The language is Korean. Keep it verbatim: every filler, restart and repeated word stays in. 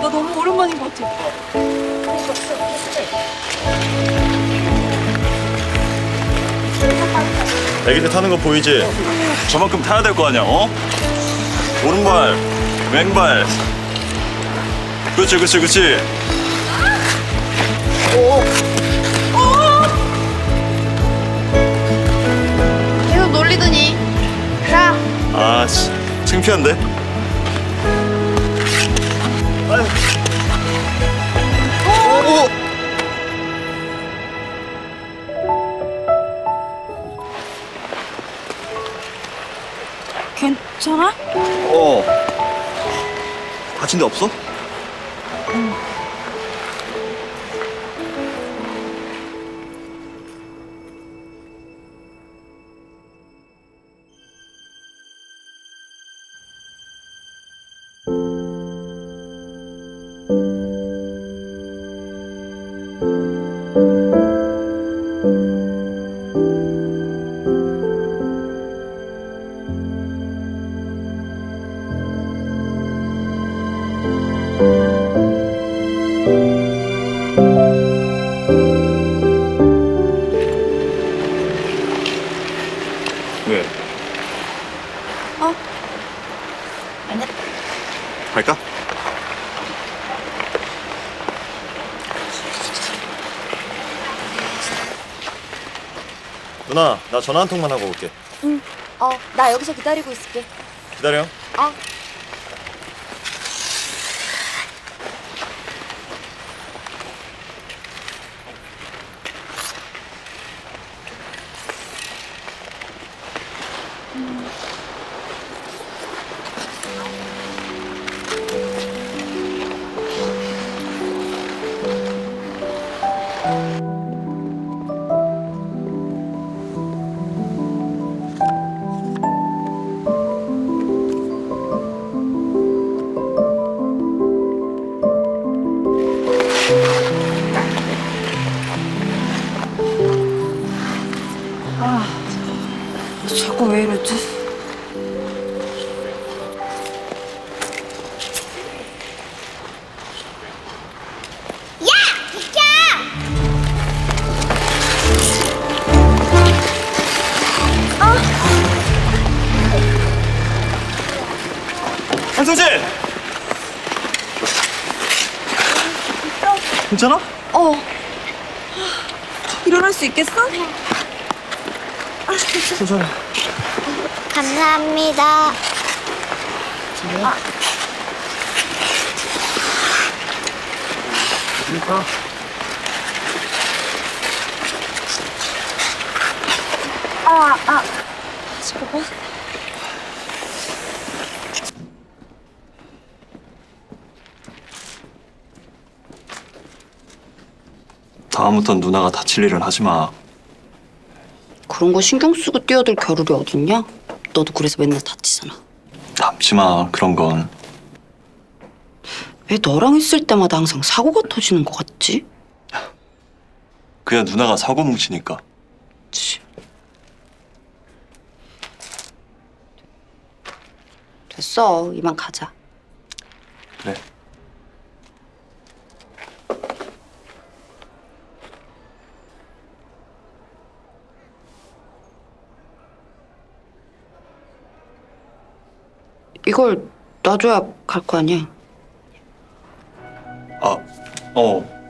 나 너무 오랜만인 것 같아. 애기들 타는 거 보이지? 저만큼 타야 될 거 아니야, 어? 오른발, 왼발. 그렇지, 그렇지, 그렇지. 오. 오. 계속 놀리더니. 자. 아, 씨, 창피한데? 오. 오. 괜찮아? 어. 다친 데 없어? 응. 왜? 어? 아니야. 갈까? 누나, 나 전화 한 통만 하고 올게. 응. 어, 나 여기서 기다리고 있을게. 기다려. 어. 아, 자꾸 왜 이러지? 야! 비켜! 어? 한성진! 괜찮아? 어. 일어날 수 있겠어? 괜찮아. 감사합니다. 아. 그러니까. 아, 아. 잠깐만. 다음부턴 누나가 다칠 일은 하지 마. 그런 거 신경 쓰고 뛰어들 겨를이 어딨냐? 너도 그래서 맨날 다치잖아. 담지 마, 그런 건. 왜 너랑 있을 때마다 항상 사고가 터지는 것 같지? 그냥 누나가 사고 뭉치니까. 그치. 됐어, 이만 가자. 그래. 이걸 놔줘야 갈 거 아니야? 아, 어.